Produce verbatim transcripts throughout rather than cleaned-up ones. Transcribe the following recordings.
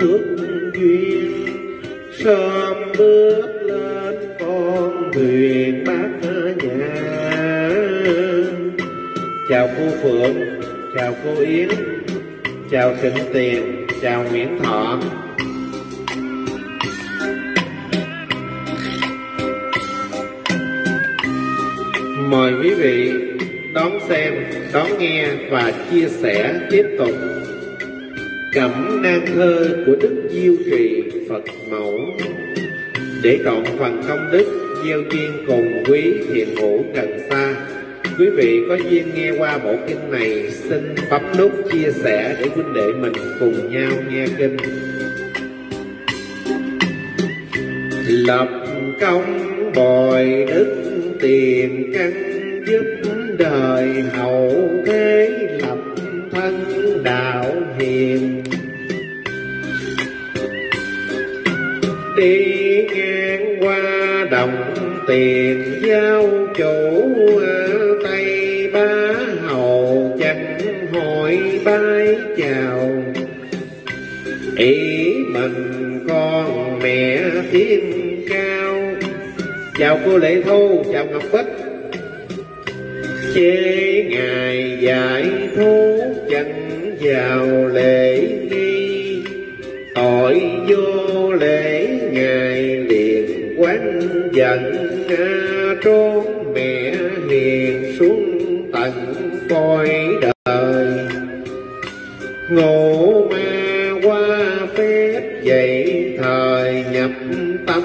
phước duyên, sớm bước lên con thuyền bát nhã. Chào cô Phượng, chào cô Yến, chào Thịnh Tiền, chào Nguyễn Thọ. Mời quý vị đón xem, đón nghe và chia sẻ tiếp tục Cẩm nang thơ của Đức Diêu Trì Phật Mẫu để cộng phần công đức gieo duyên cùng quý thiện hữu gần xa. Quý vị có duyên nghe qua bộ kinh này, xin bấm nút chia sẻ để huynh đệ mình cùng nhau nghe kinh. Lập công bồi đức, tiền căn giúp đời hậu thế, lập thân đạo hiền. Đi ngang qua đồng tiền giao chủ, Tây Bá Hầu chẳng hội bái chào. Ý mình con mẹ thiên cao. Chào cô Lệ Thu, chào Ngọc Bích. Chế ngài giải thú chẳng vào lễ nghi, tội vô lễ ngài liền quán giận. Trốn mẹ hiền xuống tận coi đời, ngộ ma qua phép dậy thời nhập tâm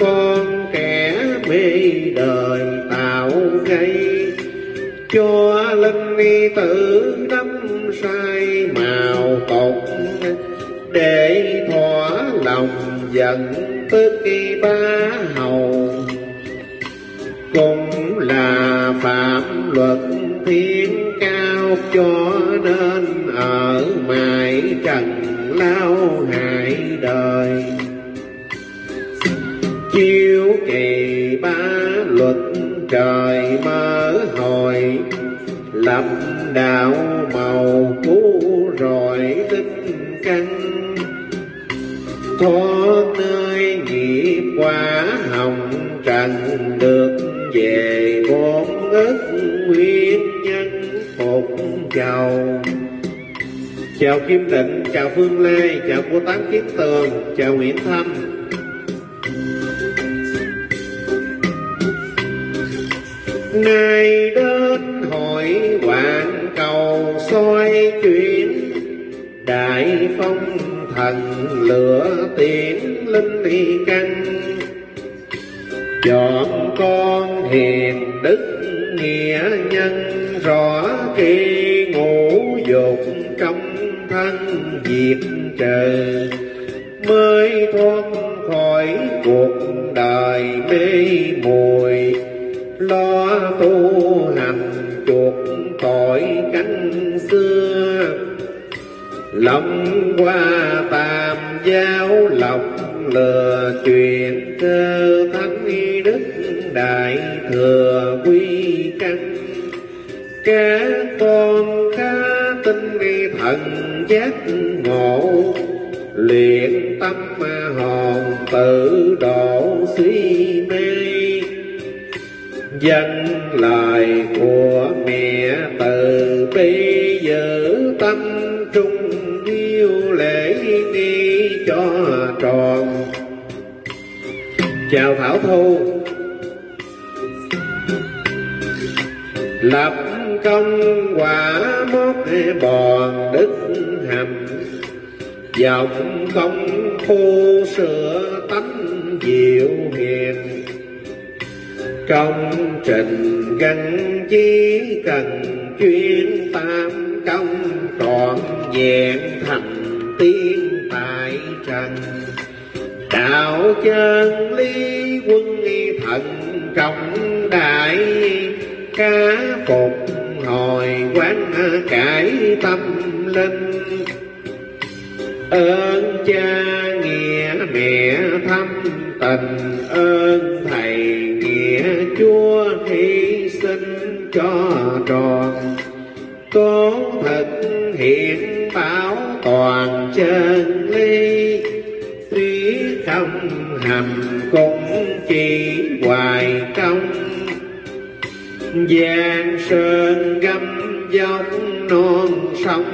con. Kẻ mê đời tạo gây cho linh ni tử đắm sai màu tột, để thỏa lòng giận tức kỳ Bá Hầu. Cũng là phạm luật thiên cao, cho nên ở mãi trần lao hại đời. Chiếu kỳ ba luật trời mơ hồi, lập đạo màu cũ rồi tính căn. Thoát nơi nghiệp quả hồng trần, được về bốn ức nguyên nhân phục chầu. Chào Kim Định, chào Phương Lê, chào cô Tám Kiếp Tường, chào Nguyễn Thâm. Nay đến hội hoàng cầu soi chuyển, đại phong thần lửa tiễn linh y căn. Chọn con hiền đức nghĩa nhân, rõ kỳ ngũ dục trong thân diệt trừ. Mới thoát khỏi cuộc đời mê muội, lo tu hành chuộc tội cánh xưa. Lòng qua tam giáo lòng lừa, truyền cơ thánh đức đại thừa quy căn. Các con cá tinh đi thần giác ngộ, luyện tâm hồn tự độ suy mê. Dân lời của mẹ từ bi, giữ tâm trung yêu lễ nghi cho tròn. Chào Thảo Thu. Lập công quả mốt bòn đức hầm, dòng công phu sửa tánh diệu hiền. Công trình gắn chí cần chuyên, tam công trọn vẹn thành tiên tại trần. Đạo chân lý quân y thần trọng đại, cá phục hồi quán cải tâm linh. Ơn cha nghĩa mẹ thâm tình, ơn thầy nghĩa chúa hy sinh cho tròn. Tố thực hiện bảo toàn chân lý, trong hầm cũng chỉ hoài công, giang sơn gấm giống non sông,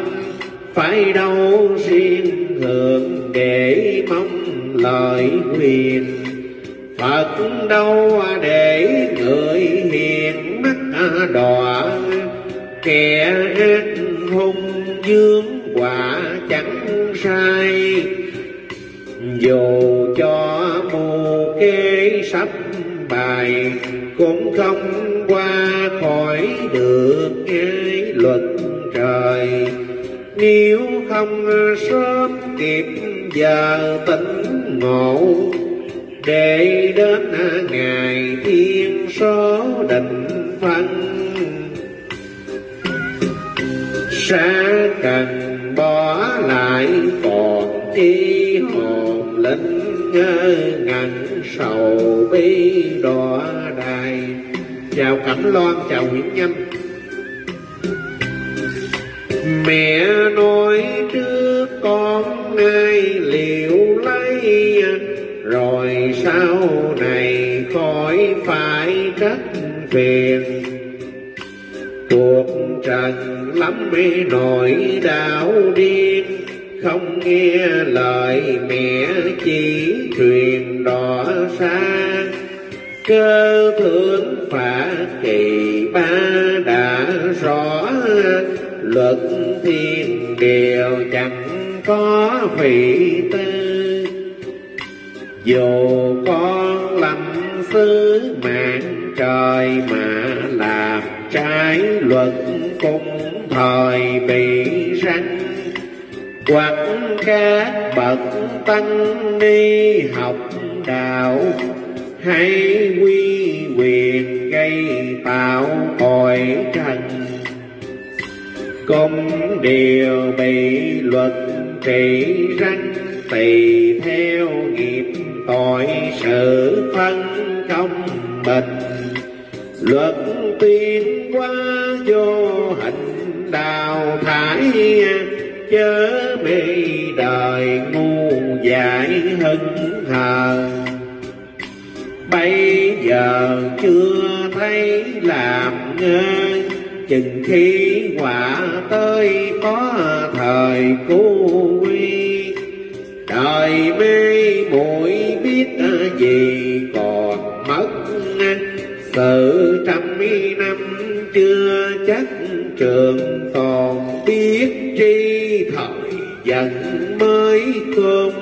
phải đâu riêng thượng để mong lời huyền. Phật đâu để người hiền mắt đọa, kẻ ác hung dương quả chẳng sai. Dù cho mù kế sắp bài, cũng không qua khỏi được cái luật trời. Nếu không sớm kịp giờ tỉnh ngộ, để đến ngày thiên số định phân. Xa cần bỏ lại còn chi hồn linh, ngơ ngẩn sầu bi đọa đài. Chào Cảnh Loan, chào Hiển Nhâm. Mẹ nói trước con ai liệu lấy, rồi sau này khỏi phải trách phiền. Cuộc trần lắm mê nỗi đảo điên, không nghe lời mẹ chỉ truyền đỏ xa. Cơ thượng phả kỳ ba đã rõ, luật thiên đều chẳng có hủy tư. Dù con lầm sứ mạng trời mà làm trái luật, cũng thời bị răng. Hoặc các bậc tăng đi học đạo, hãy quy quyền gây tạo cõi trần. Cũng đều bị luật trị răn, tùy theo nghiệp tội sự phân công bình. Luật tuyên qua vô hình đào thải, chớ bị đời ngu dại hững hờ. Bây giờ chưa thấy làm ngơ, chừng khi quả tới có thời cô quy. Đời mê muội biết gì còn mất, sự trăm năm chưa chắc trường tồn. Biết tri thời dần mới khôn,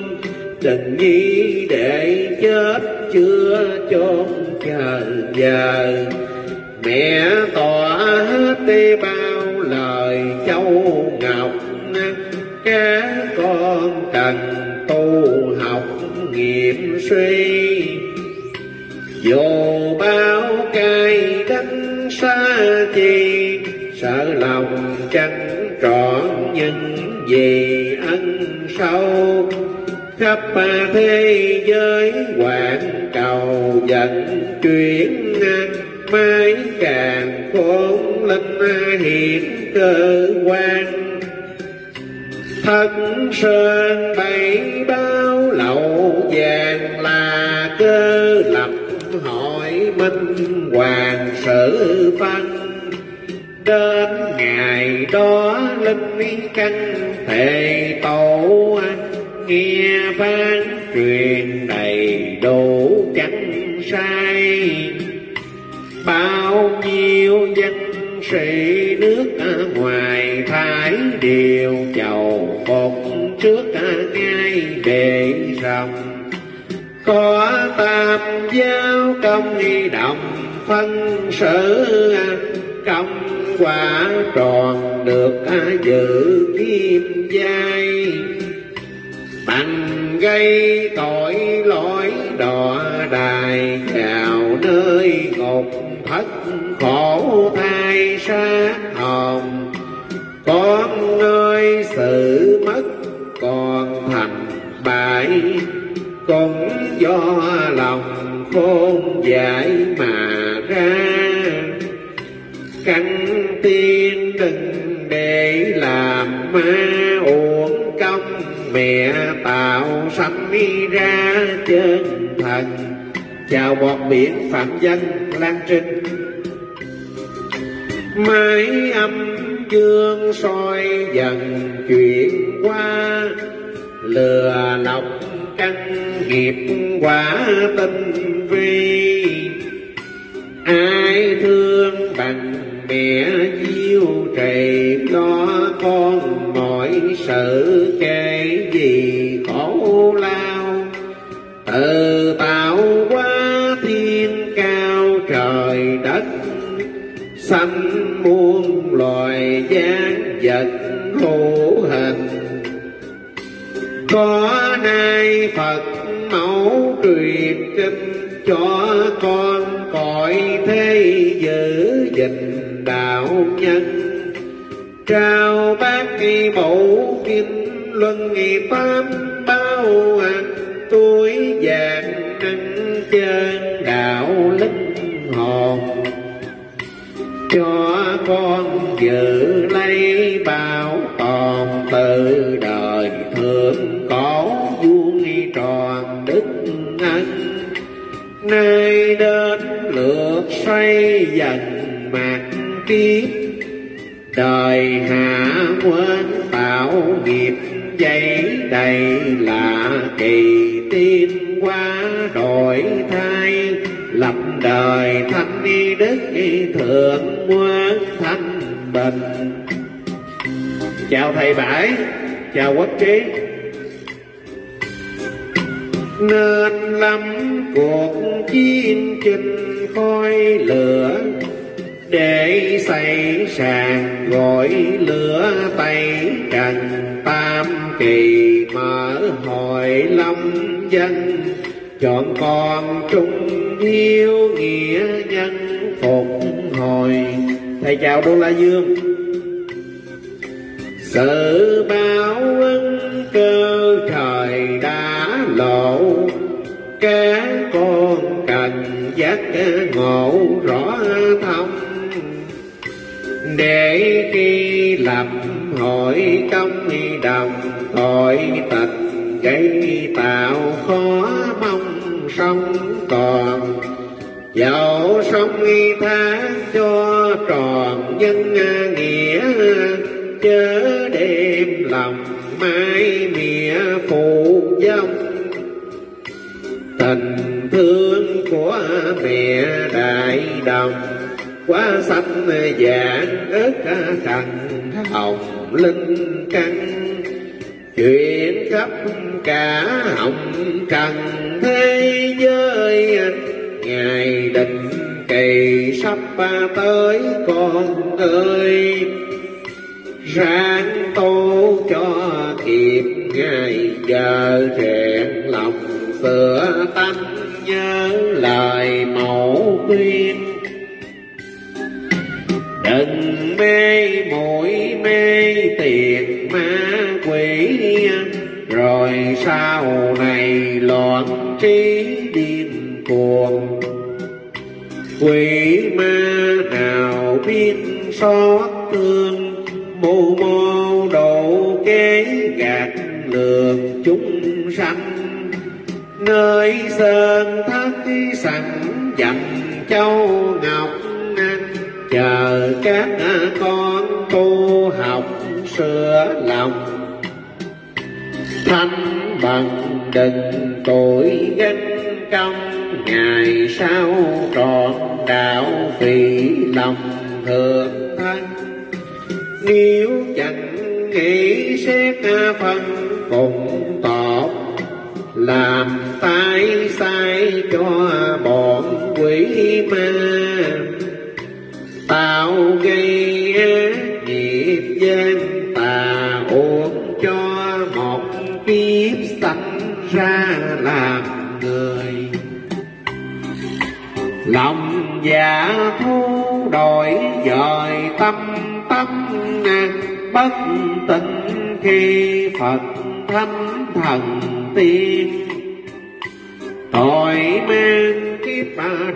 tình nghi để chết chưa chôn chờ giờ. Mẹ tỏ hết bao lời châu ngọc, các con cần tu học nghiệm suy. Dù bao cay đắng xa chi, sợ lòng chẳng trọn những gì ân sâu. Khắp thế giới quảng cầu dẫn chuyển, mái càng khốn linh hiển cơ quan. Thất sơn bảy bao lậu vàng là cơ lập, hỏi minh hoàng sử văn. Đến ngày đó linh căn thề tổ, nghe vang truyền đầy đủ chẳng sai. Bao nhiêu danh sĩ nước ngoài Thái đều chầu phục trước ngay bề rồng. Có tam giáo công đồng phân xử, công quả tròn được giữ kim giai. Bằng gây tội lỗi đọa đài, vào nơi ngục thất khổ thai sát hồn. Con ơi sự mất còn thành bại, cũng do lòng khôn dại mà ra. Căn tiên đừng để làm ma uổng công, mẹ tạo sanh đi ra chân thần, chào bọt biển phạm dân lan trinh. Mái âm chương soi dần chuyển qua, lừa lọc căn nghiệp quả tinh vi. Ai thương bằng mẹ Diêu Trì lo con mọi sự, kể gì khổ lao tự tạo quá thiên cao trời đất. Sanh muôn loài gian vật hữu hình, có nay Phật Mẫu truyền kinh cho con cõi thế giữ gìn đạo nhân. Trao bác nghi mẫu kinh luân nghi pháp bao hạt túi vàng nâng chân đạo linh hồn. Cho con giữ lấy bảo toàn từ đời thượng cổ vuông tròn đức ân. Nay đến lượt xoay dần mạt kiếp, đời hạ quên tạo nghiệp dày đầy là kỳ tiên quá đổi thay. Lập đời thanh y đức y thượng quân thanh bình. Chào thầy Bãi, chào Quốc Trí. Nên lắm cuộc chiến trình khói lửa, để xây sàn gọi lửa Tây Trần. Tam kỳ mở hội long dân, chọn con trung hiếu nghĩa nhân phục hồi. Thầy chào Đô La Dương. Sự báo ứng cơ trời đã lộ, các con cần giác ngộ rõ thông. Để khi lập hội công đồng tội tịch, gây tạo khó mong sông còn. Dẫu sông y tháng cho tròn nhân nghĩa, chớ đêm lòng mãi mỉa phụ dông. Tình thương của mẹ đại đồng, quá xanh vàng ức thành hồng linh căn. Chuyện khắp cả hồng trần thế giới, ngày định kỳ sắp tới con ơi. Ráng tu cho kịp ngày giờ rèn lòng sửa tâm, nhớ lời mẫu khuyên. Đừng mê mũi mê tiền ma quỷ, rồi sau này loạn trí điên cuồng. Quỷ ma nào biết xót thương, mù mô độ kế gạt lường chúng sanh. Nơi sơn thất sẵn dặn châu ngọc, chờ các con tu học sửa lòng. Thanh bằng đừng tội gánh công, ngày sau trọn đạo vì lòng thượng thân. Nếu chẳng nghĩ xét phân cùng tọt, làm tay sai cho bọn quỷ ma. Tạo gây ác nghiệp gian tà, uống cho một kiếp sanh ra làm người. Lòng giả thu đổi dời tâm tâm, bất tịnh khi Phật thánh thần tiên. Tội mang kiếp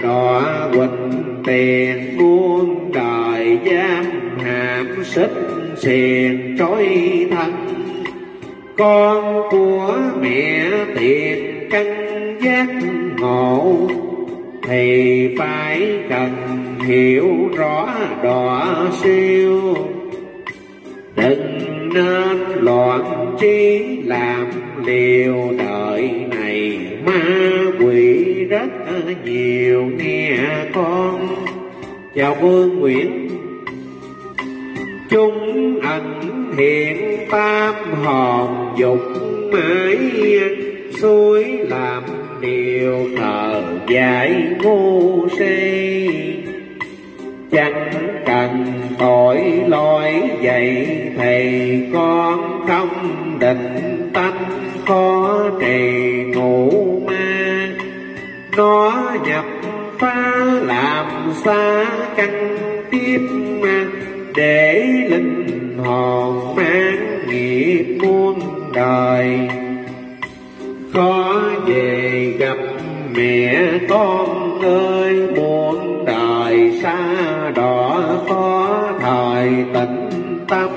đọa quỳnh tiền, muôn đời giam hãm xích xiềng trói thân. con của mẹ tiệt căn giác ngộ, thì phải cần hiểu rõ đọa siêu. Đừng nên loạn trí làm liều, đời này ma quỷ rất nhiều nghe con. Chào Vương Nguyễn. Chúng ảnh hiện tam hồn dục mãi, suối làm điều thờ dại ngu si. Chẳng cần tội lỗi vậy, thầy con không định tâm khó trì ngủ ma. Nó nhập phá làm xa căn tiếp ma, để linh hồn mang nghiệp muôn đời. Khó về gặp mẹ con ơi, muôn đời xa đỏ khó thời tĩnh tâm.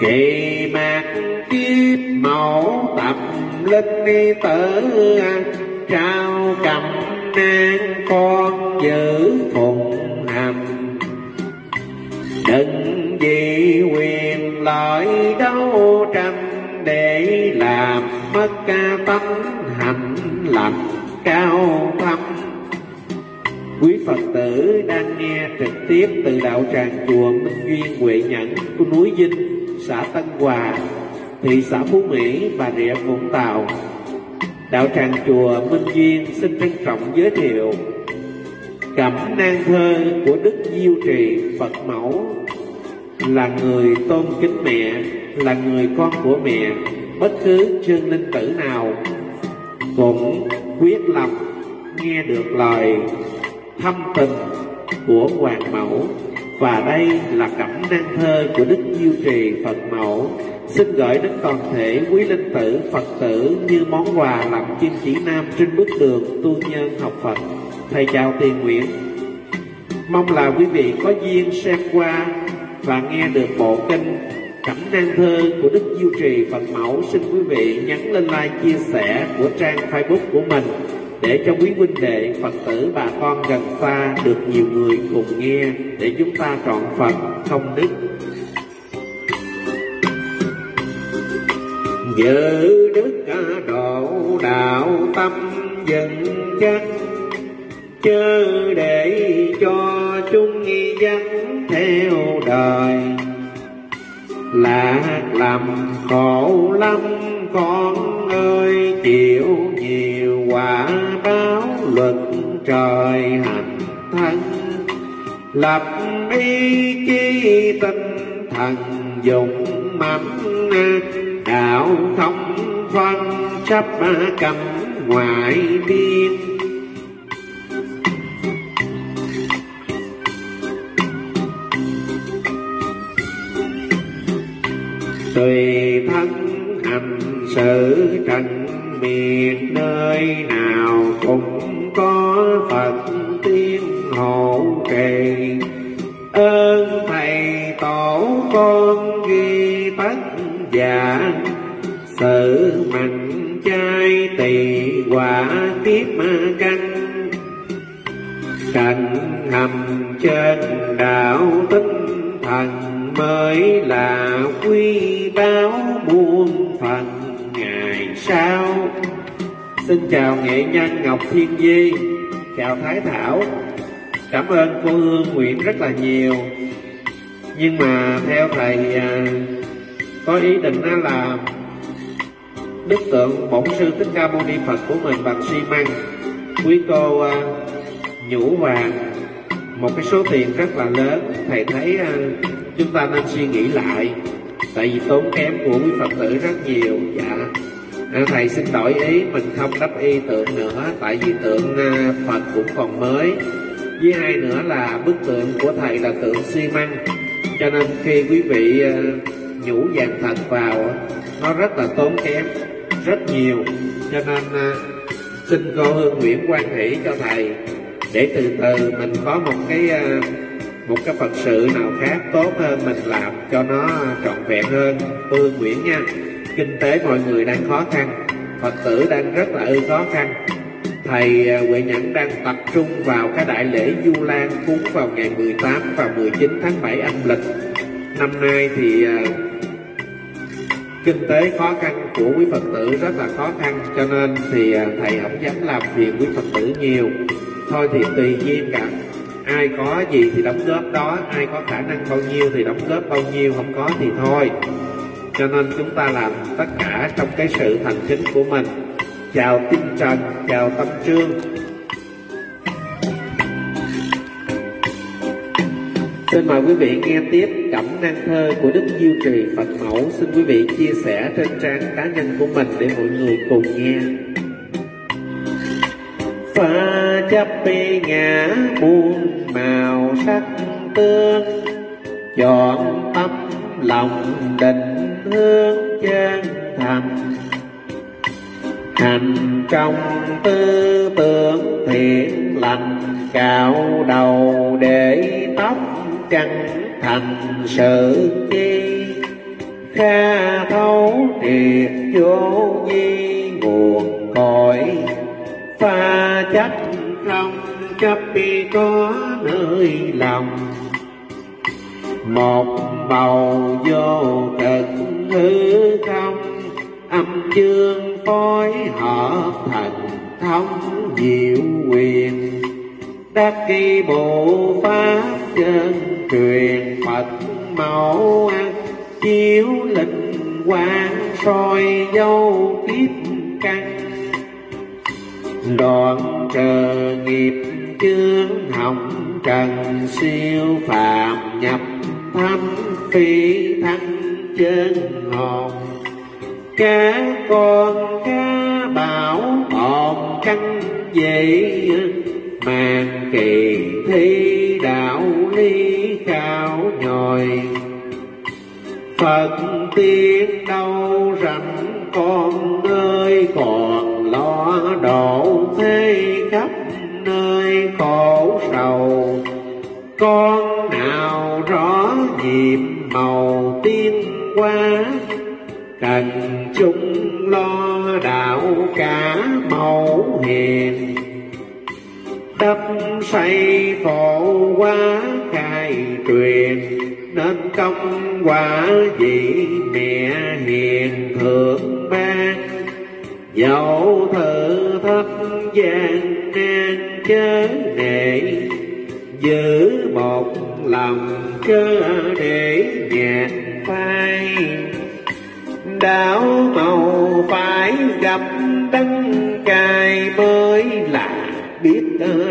Kỳ mạc kiếp mẫu tập linh đi tử, trao cầm nang con giữ phụng hàm. Đừng vì quyền lợi đấu tranh để làm mất ca tâm hạnh lành cao thâm. Quý Phật tử đang nghe trực tiếp từ đạo tràng chùa Minh Duyên, Huệ Nhẫn của núi Vinh, xã Tân Hòa, thị xã Phú Mỹ, Bà Rịa, Vũng Tàu. Đạo tràng chùa Minh Duyên xin trân trọng giới thiệu Cẩm nang thơ của Đức Diêu Trì Phật Mẫu, là người tôn kính mẹ, là người con của mẹ. Bất cứ chương linh tử nào cũng quyết lòng nghe được lời thâm tình của Hoàng Mẫu. Và đây là cẩm nang thơ của Đức Diêu Trì Phật Mẫu, xin gửi đến toàn thể quý linh tử, Phật tử như món quà làm kim chỉ nam trên bước đường tu nhân học Phật. Thầy chào Tiền Nguyễn. Mong là quý vị có duyên xem qua và nghe được bộ kinh Cẩm nang thơ của Đức Diêu Trì Phật Mẫu. Xin quý vị nhấn lên like, chia sẻ của trang Facebook của mình để cho quý huynh đệ, Phật tử, bà con gần xa được nhiều người cùng nghe, để chúng ta trọn Phật không đứt. Giữ đức độ đạo tâm vững chắc, chớ để cho chúng dắt theo đời. Lạc lầm khổ lắm con ơi, chịu nhiều quả báo luật trời hành thân. Lập ý chí tinh thần dụng mạnh, đạo không phân chấp cầm ngoại biên. Tùy thân hành sự trần miệt, nơi nào cũng có Phật tiên hộ trì. Ơn thầy tổ con ghi tất giả, sự mạnh trai tỳ quả tiếp căn. Cảnh hành trên đạo tinh thần, mới là quý báo muôn phần ngày sau. Xin chào nghệ nhân Ngọc Thiên Di, chào Thái Thảo. Cảm ơn cô Hương Nguyễn rất là nhiều. Nhưng mà theo thầy có ý định là đức tượng bổn sư Thích Ca Mâu Ni Phật của mình bằng xi măng. Quý cô nhũ vàng một cái số tiền rất là lớn. Thầy thấy chúng ta nên suy nghĩ lại, tại vì tốn kém của quý Phật tử rất nhiều. Dạ, thầy xin đổi ý, mình không đắp y tượng nữa, tại vì tượng Phật cũng còn mới. Với hai nữa là bức tượng của thầy là tượng xi măng, cho nên khi quý vị nhũ vàng thật vào nó rất là tốn kém, rất nhiều. Cho nên xin cô Hương Nguyễn quan hỷ cho thầy, để từ từ mình có một cái một cái Phật sự nào khác tốt hơn mình làm cho nó trọn vẹn hơn. Hương Nguyễn nha, kinh tế mọi người đang khó khăn, Phật tử đang rất là ư khó khăn. Thầy Huệ Nhẫn đang tập trung vào cái đại lễ Du Lan cúng vào ngày mười tám và mười chín tháng bảy âm lịch. Năm nay thì kinh tế khó khăn của quý Phật tử rất là khó khăn, cho nên thì thầy không dám làm phiền quý Phật tử nhiều. Thôi thì tùy duyên cả, ai có gì thì đóng góp đó, ai có khả năng bao nhiêu thì đóng góp bao nhiêu, không có thì thôi. Cho nên chúng ta làm tất cả trong cái sự thành kính của mình. Chào Tinh Trần, chào Tâm Trương. Xin mời quý vị nghe tiếp cẩm nang thơ của Đức Diêu Trì Phật Mẫu. Xin quý vị chia sẻ trên trang cá nhân của mình để mọi người cùng nghe. Pha chấp bê ngã buông màu sắc tương, chọn tâm lòng định hướng chân thành, hành trong tư tưởng thiện lành, cạo đầu để tóc căng thành sự chi, kha thấu triệt vô vi nguồn cội, pha chấp không chấp đi có nơi lòng, một bầu vô cực hư không, âm dương phối hợp thành thống diệu quyền, đắc kỳ bộ pháp chân truyền Phật Mẫu, chiếu linh quang soi dấu kiếp căn, đoạn trừ nghiệp chướng hỏng trần, siêu phàm nhập thánh phi thánh chân hồn, cá con cá bảo hồn căn dậy, mang kỳ thi đạo lý cao nhồi, Phật tiên đâu rảnh con ơi, còn lo độ thế khắp nơi khổ sầu, con nào rõ nhịp màu tiên quá, cần chung lo đạo cả mẫu hiền, đắp xây phổ quá khai truyền, nên công quả vị mẹ hiền thượng ban, dẫu thử thất gian nan chớ nể, giữ một lòng chớ để nhạt phai, đạo màu phải gặp đấng cài mới là biết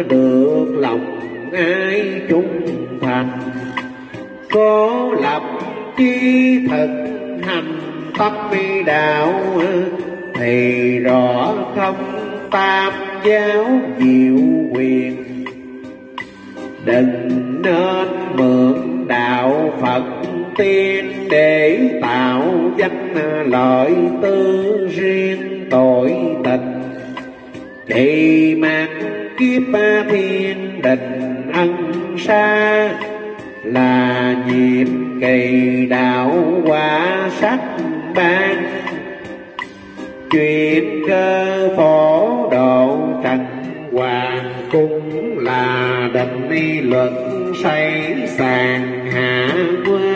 được lòng ai trung thành, cố lập chí thực hành tấp mi đạo, thì rõ không tam giáo diệu quyền, đừng nên mượn đạo Phật tiên để tạo danh lợi tư riêng tội tình, thì mang kiếp thiên đình ân xa, là nhiệm kỳ đạo quả sắc ban, chuyện cơ phổ độ trần hoàng cũng là định y luật xây sàng hạ quân,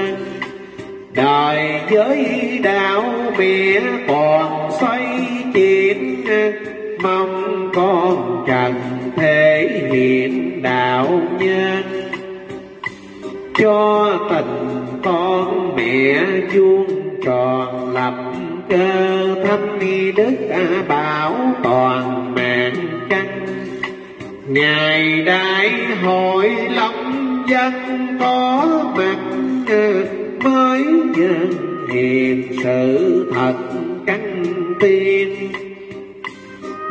đời giới đạo bịa còn xoay chiến, mong con trần thể hiện đạo nhân, cho tình con mẹ vuông tròn lập cơ, thánh đức bảo toàn mạng căn, ngày đại hội lòng dân có mặt, mới nhân hiện sự thật căn tiên,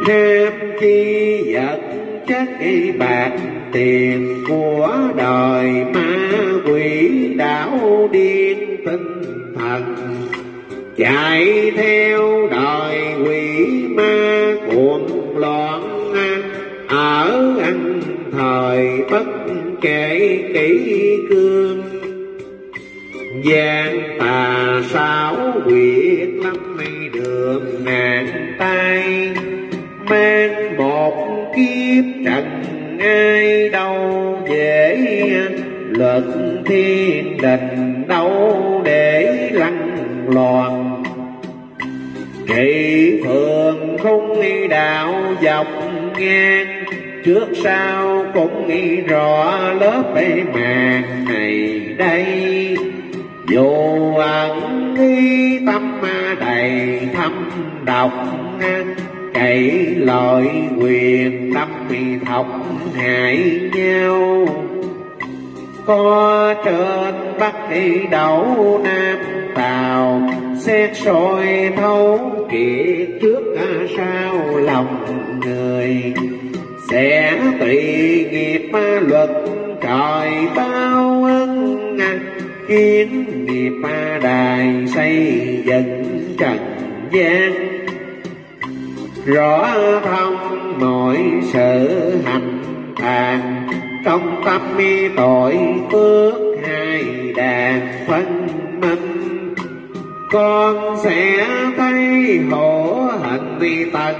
đem chi vật chất bạc tiền của đời ma quỷ đảo điên tinh thần, chạy theo đời quỷ ma cuồng loạn, ở ăn thời bất kể kỹ kiếp trần ai đâu dễ, luật thiên đình đâu để lăn loạn. Kỵ phường không nghi đạo dọc ngang, trước sau cũng nghĩ rõ lớp bề màng này đây. Dù ẩn khi tâm đầy thâm độc, cậy lợi quyền tâm bị thọc hại nhau. Có trên bắc đi đảo nam tàu, xét soi thấu kiệt trước sao lòng người. Sẽ tùy nghiệp luật trời bao ân, kiến nghiệp đài xây dựng trần gian. Rõ thông mọi sự hành tàn, trong tâm mi tội phước hai đàn phân minh. Con sẽ thấy hổ hận vì tận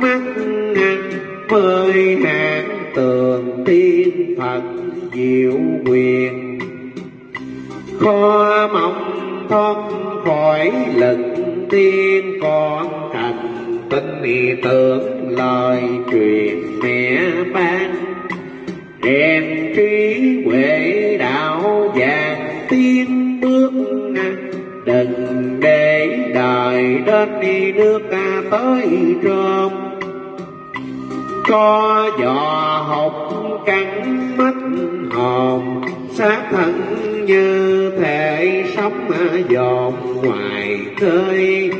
mắt, mười hàng tường tiên Phật diệu quyền. Khó mong thoát khỏi lực tiên, con thành tinh ý tưởng lời truyền mẹ ban. Rèn trí huệ đạo vàng tiên bước, đừng để đời đến đi nước tới trơm. Có giò học cắn mất hồn, xác thân như thể sống dồn ngoài khơi.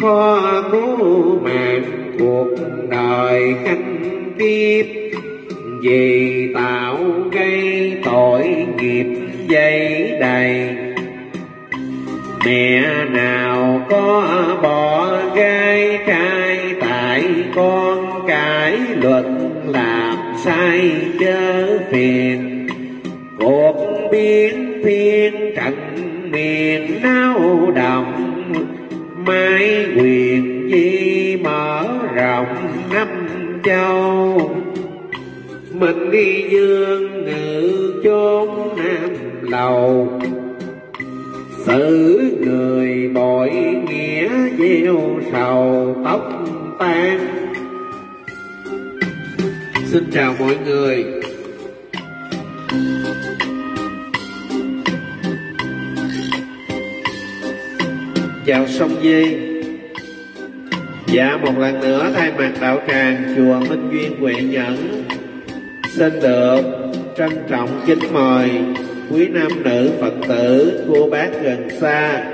Khó cứu mạng cuộc đời khánh kiếp, vì tạo gây tội nghiệp dây đầy. Mẹ nào có bỏ gái trai, tại con cái luật làm sai chớ phiền. Cuộc biến thiên trận miền náo động, mái quyền chi mở rộng năm châu. Mình đi dương ngự chốn nam lầu, xử người bội nghĩa gieo sầu tóc tan. Xin chào mọi người. Chào Sông Dê. Dạ, một lần nữa thay mặt đạo tràng chùa Minh Duyên Huệ Nhẫn, xin được trân trọng kính mời quý nam nữ Phật tử, cô bác gần xa,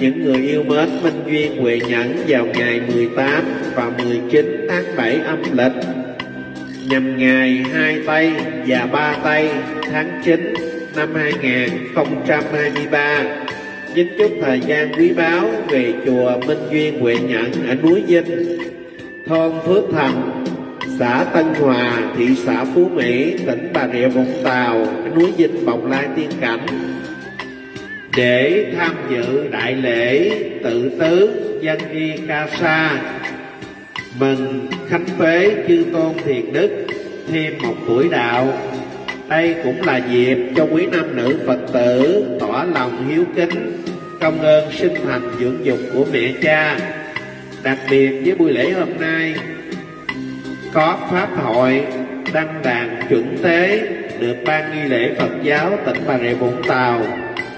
những người yêu mến Minh Duyên Huệ Nhẫn vào ngày mười tám và mười chín tháng bảy âm lịch, nhằm ngày hai Tây và ba Tây tháng chín năm hai không hai ba. Chính chúc thời gian quý báu về chùa Minh Duyên Huệ Nhẫn ở núi Vinh, thôn Phước Thành, xã Tân Hòa, thị xã Phú Mỹ, tỉnh Bà Rịa Vũng Tàu, ở núi Vinh, Bồng Lai Tiên Cảnh, để tham dự đại lễ tự tứ Dân Y Ca Sa mừng khánh phế chư tôn thiền đức thêm một tuổi đạo. Đây cũng là dịp cho quý nam nữ Phật tử tỏ lòng hiếu kính, công ơn sinh thành dưỡng dục của mẹ cha. Đặc biệt với buổi lễ hôm nay, có Pháp hội đăng đàn chuẩn tế được Ban nghi lễ Phật giáo tỉnh Bà Rịa Vũng Tàu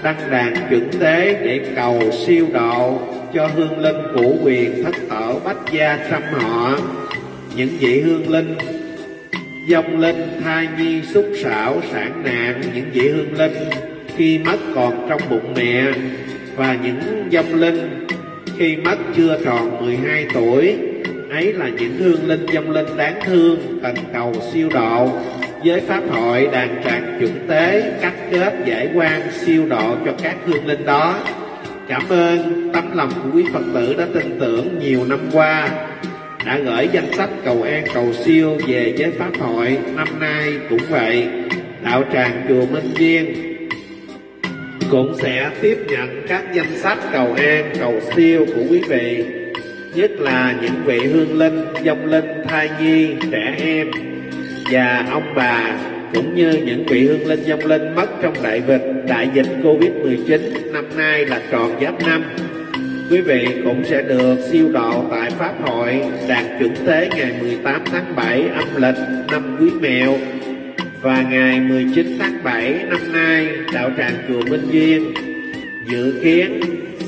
đăng đàn chuẩn tế để cầu siêu độ cho hương linh của quyền thất tổ bách gia trăm họ. Những vị hương linh dòng linh thai nhi xúc xảo sản nạn, những vị hương linh khi mất còn trong bụng mẹ, và những dòng linh khi mất chưa tròn mười hai tuổi, ấy là những hương linh dòng linh đáng thương cần cầu siêu độ. Với Pháp hội đàn tràng chuẩn tế cắt kết giải quan siêu độ cho các hương linh đó. Cảm ơn tấm lòng của quý Phật tử đã tin tưởng nhiều năm qua, đã gửi danh sách cầu an cầu siêu về với Pháp hội. Năm nay cũng vậy, đạo tràng chùa Minh Duyên cũng sẽ tiếp nhận các danh sách cầu an cầu siêu của quý vị, nhất là những vị hương linh, dòng linh, thai nhi, trẻ em và ông bà cũng như những vị hương linh vong linh mất trong đại dịch đại dịch Covid mười chín năm nay là tròn giáp năm. Quý vị cũng sẽ được siêu độ tại Pháp hội Đạt Chuẩn Tế ngày mười tám tháng bảy âm lịch năm Quý Mẹo và ngày mười chín tháng bảy năm nay. Đạo tràng chùa Minh Duyên dự kiến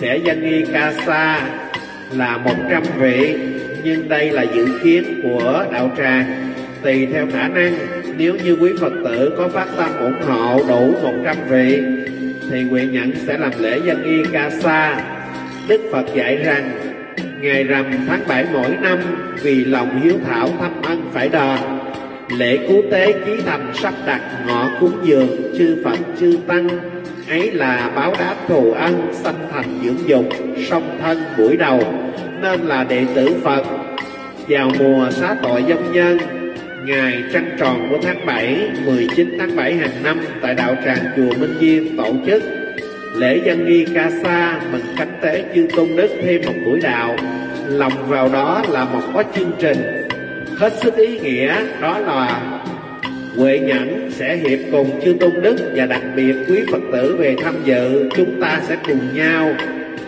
sẽ danh nghi ca sa là một trăm vị, nhưng đây là dự kiến của đạo tràng, tùy theo khả năng. Nếu như quý Phật tử có phát tâm ủng hộ đủ một trăm vị thì Huệ Nhẫn sẽ làm lễ danh nghi ca sa. Đức Phật dạy rằng ngày rằm tháng bảy mỗi năm, vì lòng hiếu thảo thâm ân phải đền, lễ cứu tế chí thành sắp đặt ngọ cúng dường chư Phật chư Tăng, ấy là báo đáp thù ân sanh thành dưỡng dục song thân buổi đầu. Nên là đệ tử Phật vào mùa xá tội vong nhân, ngày trăng tròn của tháng bảy, mười chín tháng bảy hàng năm, tại đạo tràng chùa Minh Duyên tổ chức lễ dân nghi ca sa mừng cánh tế chư tôn đức thêm một buổi đạo. Lòng vào đó là một có chương trình hết sức ý nghĩa, đó là Huệ Nhẫn sẽ hiệp cùng chư tôn đức và đặc biệt quý Phật tử về tham dự. Chúng ta sẽ cùng nhau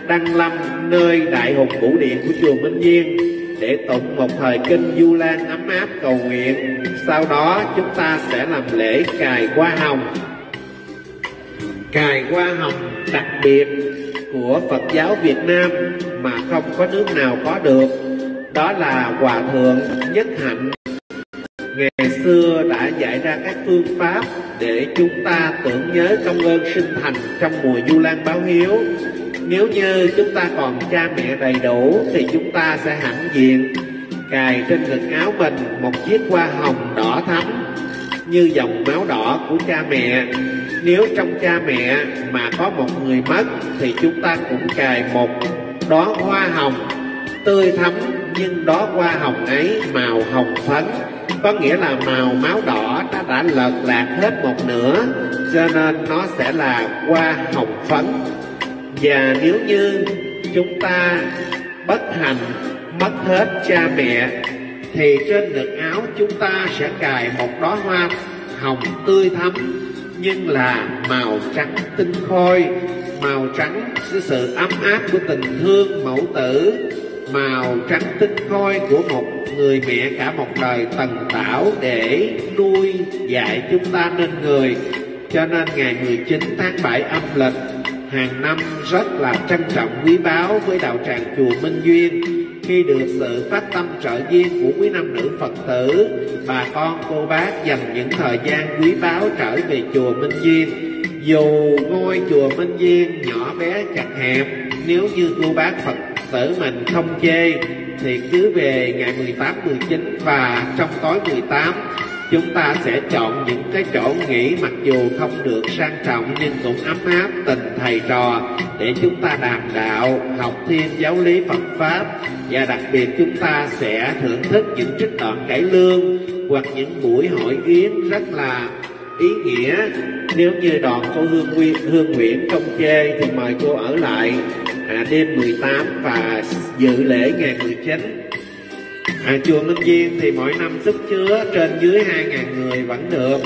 đăng lâm nơi đại hùng vũ điện của chùa Minh Duyên để tụng một thời kinh Du Lan ấm áp cầu nguyện. Sau đó chúng ta sẽ làm lễ cài hoa hồng. Cài hoa hồng đặc biệt của Phật giáo Việt Nam mà không có nước nào có được, đó là Hòa Thượng Nhất Hạnh ngày xưa đã dạy ra các phương pháp để chúng ta tưởng nhớ công ơn sinh thành trong mùa Du Lan báo hiếu. Nếu như chúng ta còn cha mẹ đầy đủ thì chúng ta sẽ hãnh diện cài trên ngực áo mình một chiếc hoa hồng đỏ thắm như dòng máu đỏ của cha mẹ. Nếu trong cha mẹ mà có một người mất thì chúng ta cũng cài một đóa hoa hồng tươi thắm, nhưng đóa hoa hồng ấy màu hồng phấn, có nghĩa là màu máu đỏ đã, đã lợt lạc hết một nửa, cho nên nó sẽ là hoa hồng phấn. Và nếu như chúng ta bất hạnh mất hết cha mẹ thì trên ngực áo chúng ta sẽ cài một đóa hoa hồng tươi thắm nhưng là màu trắng tinh khôi, màu trắng sự ấm áp của tình thương mẫu tử, màu trắng tinh khôi của một người mẹ cả một đời tần tảo để nuôi dạy chúng ta nên người. Cho nên ngày mười chín tháng bảy âm lịch hàng năm rất là trân trọng quý báu với đạo tràng chùa Minh Duyên. Khi được sự phát tâm trợ duyên của quý nam nữ Phật tử, bà con cô bác dành những thời gian quý báu trở về chùa Minh Duyên. Dù ngôi chùa Minh Duyên nhỏ bé chặt hẹp, nếu như cô bác Phật tử mình không chê thì cứ về ngày mười tám, mười chín và trong tối mười tám chúng ta sẽ chọn những cái chỗ nghỉ mặc dù không được sang trọng nhưng cũng ấm áp tình thầy trò để chúng ta đàm đạo, học thêm giáo lý Phật Pháp. Và đặc biệt chúng ta sẽ thưởng thức những trích đoạn cải lương hoặc những buổi hội yến rất là ý nghĩa. Nếu như đoàn cô Hương Nguyên, Hương Nguyễn không chê thì mời cô ở lại à, đêm mười tám và dự lễ ngày mười chín. À, chùa Minh Duyên thì mỗi năm sức chứa trên dưới hai ngàn người vẫn được,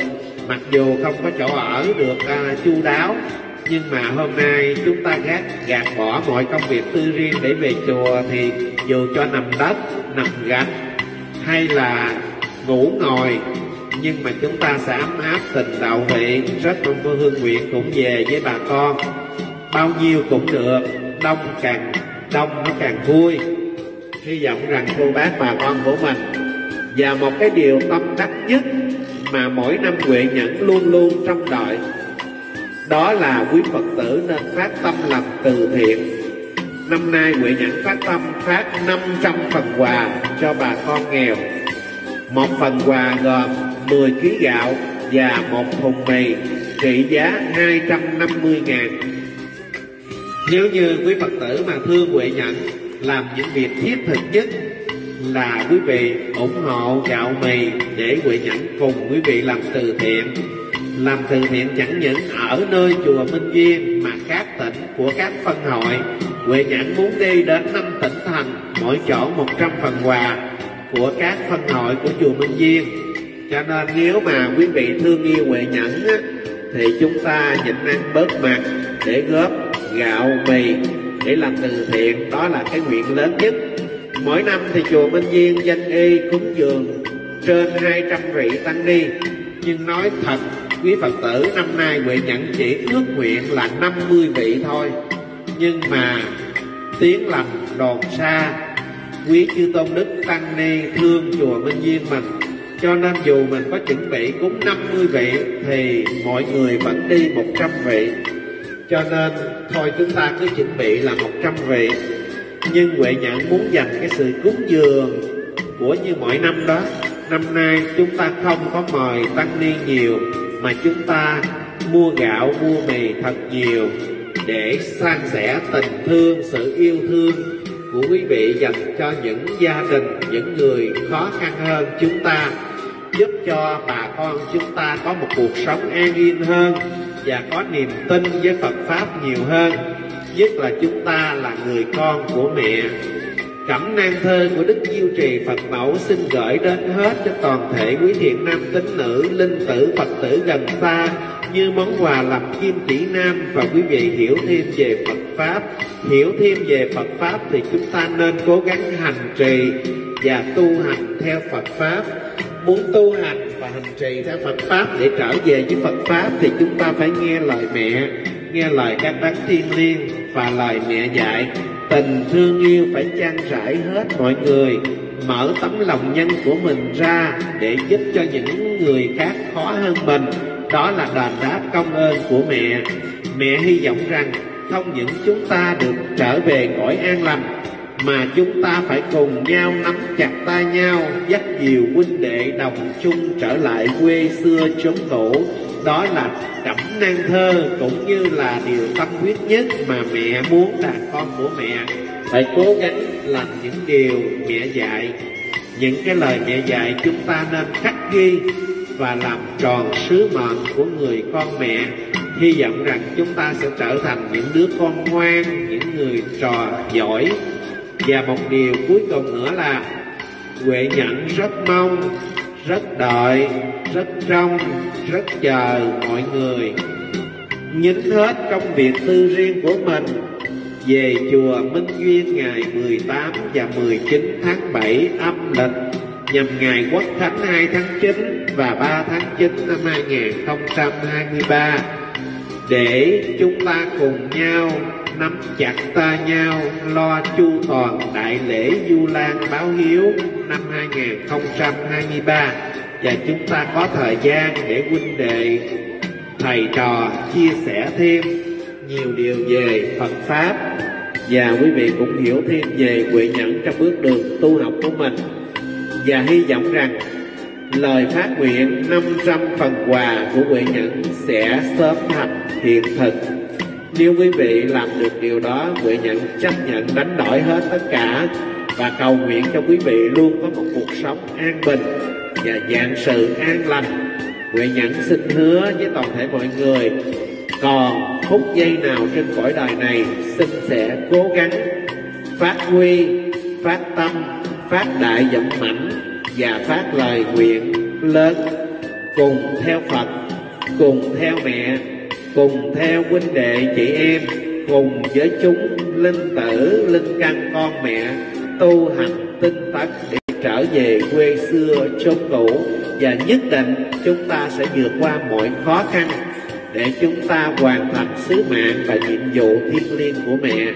mặc dù không có chỗ ở được uh, chu đáo, nhưng mà hôm nay chúng ta gạt, gạt bỏ mọi công việc tư riêng để về chùa thì dù cho nằm đất, nằm gạch hay là ngủ ngồi nhưng mà chúng ta sẽ ấm áp tình đạo vị. Rất mong cô Hương Nguyện cũng về với bà con, bao nhiêu cũng được, đông càng đông nó càng vui. Hy vọng rằng cô bác bà con của mình. Và một cái điều tâm đắc nhất mà mỗi năm Huệ Nhẫn luôn luôn trong đợi, đó là quý Phật tử nên phát tâm làm từ thiện. Năm nay Huệ Nhẫn phát tâm phát năm trăm phần quà cho bà con nghèo. Một phần quà gồm mười ký gạo và một thùng mì trị giá hai trăm năm mươi ngàn. Nếu như quý Phật tử mà thương Huệ Nhẫn, làm những việc thiết thực nhất là quý vị ủng hộ gạo mì để Huệ Nhẫn cùng quý vị làm từ thiện. Làm từ thiện chẳng những ở nơi chùa Minh Duyên mà các tỉnh của các phân hội. Huệ Nhẫn muốn đi đến năm tỉnh thành mỗi chỗ một trăm phần quà của các phân hội của chùa Minh Duyên. Cho nên nếu mà quý vị thương yêu Huệ Nhẫn á, thì chúng ta nhịn ăn bớt mặt để góp gạo mì để làm từ thiện, đó là cái nguyện lớn nhất. Mỗi năm thì chùa Minh Duyên danh y cúng dường trên hai trăm vị tăng ni. Nhưng nói thật, quý Phật tử, năm nay Huệ Nhẫn chỉ ước nguyện là năm mươi vị thôi. Nhưng mà tiếng lành đồn xa, quý chư tôn đức tăng ni thương chùa Minh Duyên mình, cho nên dù mình có chuẩn bị cúng năm mươi vị thì mọi người vẫn đi một trăm vị. Cho nên thôi chúng ta cứ chuẩn bị là một trăm vị. Nhưng Huệ Nhẫn muốn dành cái sự cúng dường của như mọi năm đó, năm nay chúng ta không có mời tăng ni nhiều, mà chúng ta mua gạo, mua mì thật nhiều để san sẻ tình thương, sự yêu thương của quý vị dành cho những gia đình, những người khó khăn hơn chúng ta, giúp cho bà con chúng ta có một cuộc sống an yên hơn và có niềm tin với Phật Pháp nhiều hơn. Nhất là chúng ta là người con của mẹ. Cẩm nang thơ của Đức Diêu Trì Phật Mẫu xin gửi đến hết cho toàn thể quý thiện nam tín nữ, linh tử, Phật tử gần xa như món quà làm kim chỉ nam. Và quý vị hiểu thêm về Phật Pháp, hiểu thêm về Phật Pháp thì chúng ta nên cố gắng hành trì và tu hành theo Phật Pháp. Muốn tu hành và hành trì theo Phật Pháp để trở về với Phật Pháp thì chúng ta phải nghe lời mẹ, nghe lời các đấng thiên liêng và lời mẹ dạy. Tình thương yêu phải trang trải hết mọi người, mở tấm lòng nhân của mình ra để giúp cho những người khác khó hơn mình. Đó là đền đáp công ơn của mẹ. Mẹ hy vọng rằng không những chúng ta được trở về cõi an lành, mà chúng ta phải cùng nhau nắm chặt tay nhau, dắt dìu huynh đệ đồng chung trở lại quê xưa chốn cũ. Đó là cẩm nang thơ cũng như là điều tâm huyết nhất mà mẹ muốn là con của mẹ phải cố gắng làm những điều mẹ dạy. Những cái lời mẹ dạy chúng ta nên khắc ghi và làm tròn sứ mệnh của người con mẹ. Hy vọng rằng chúng ta sẽ trở thành những đứa con ngoan, những người trò giỏi. Và một điều cuối cùng nữa là Huệ Nhẫn rất mong, rất đợi, rất trông, rất chờ mọi người nhín hết công việc tư riêng của mình về chùa Minh Duyên ngày mười tám và mười chín tháng bảy âm lịch, nhằm ngày Quốc Khánh hai tháng chín và ba tháng chín năm hai không hai ba, để chúng ta cùng nhau nắm chặt tay nhau lo chu toàn đại lễ Du Lan báo hiếu năm hai không hai ba, và chúng ta có thời gian để huynh đệ thầy trò chia sẻ thêm nhiều điều về Phật Pháp, và quý vị cũng hiểu thêm về Huệ Nhẫn trong bước đường tu học của mình. Và hy vọng rằng lời phát nguyện năm trăm phần quà của Huệ Nhẫn sẽ sớm thành hiện thực. Nếu quý vị làm được điều đó, Huệ Nhẫn chấp nhận đánh đổi hết tất cả và cầu nguyện cho quý vị luôn có một cuộc sống an bình và vạn sự an lành. Huệ Nhẫn xin hứa với toàn thể mọi người, còn phút giây nào trên cõi đời này, xin sẽ cố gắng phát huy, phát tâm, phát đại vọng mạnh và phát lời nguyện lớn, cùng theo Phật, cùng theo mẹ, cùng theo huynh đệ chị em, cùng với chúng linh tử, linh căn con mẹ, tu hành tinh tấn để trở về quê xưa chốn cũ. Và nhất định chúng ta sẽ vượt qua mọi khó khăn để chúng ta hoàn thành sứ mạng và nhiệm vụ thiêng liêng của mẹ.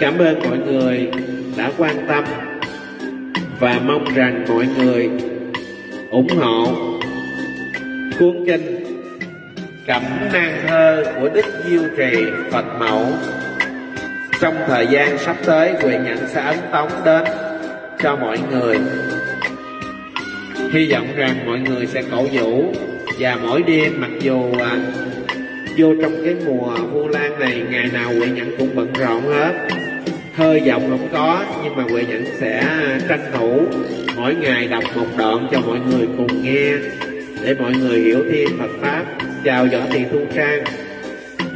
Cảm ơn mọi người đã quan tâm và mong rằng mọi người ủng hộ cuốn kinh Cẩm nang thơ của Đức Diêu Trì Phật Mẫu. Trong thời gian sắp tới, Huệ Nhẫn sẽ ấn tống đến cho mọi người. Hy vọng rằng mọi người sẽ cổ vũ, và mỗi đêm mặc dù à, vô trong cái mùa Vu Lan này, ngày nào Huệ Nhẫn cũng bận rộn hết, hơi giọng cũng có, nhưng mà Huệ Nhẫn sẽ tranh thủ mỗi ngày đọc một đoạn cho mọi người cùng nghe để mọi người hiểu thêm Phật Pháp. Chào Võ Thị Thu Trang.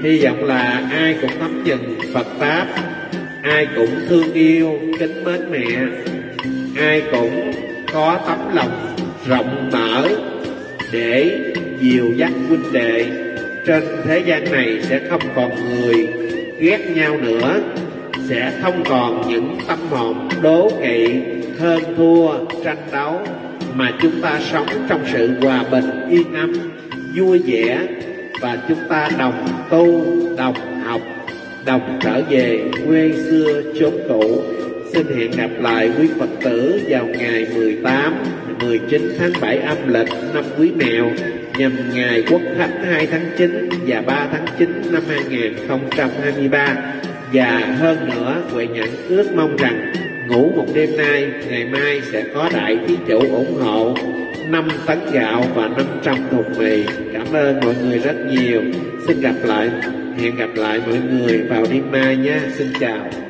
Hy vọng là ai cũng nắm chừng Phật Pháp, ai cũng thương yêu, kính mến mẹ, ai cũng có tấm lòng rộng mở để dìu dắt huynh đệ. Trên thế gian này sẽ không còn người ghét nhau nữa, sẽ không còn những tâm hồn đố kỵ, hơn thua, tranh đấu, mà chúng ta sống trong sự hòa bình, yên ấm, vui vẻ, và chúng ta đồng tu, đồng học, đồng trở về quê xưa chốn cũ. Xin hẹn gặp lại quý Phật tử vào ngày mười tám, mười chín tháng bảy âm lịch năm Quý Mẹo, nhằm ngày Quốc Khánh hai tháng chín và ba tháng chín năm hai nghìn không trăm hai mươi ba. Và hơn nữa, Huệ Nhẫn ước mong rằng ngủ một đêm nay, ngày mai sẽ có đại thí chủ ủng hộ năm tấn gạo và năm trăm thùng mì. Cảm ơn mọi người rất nhiều. Xin gặp lại, hẹn gặp lại mọi người vào đêm mai nhé. Xin chào.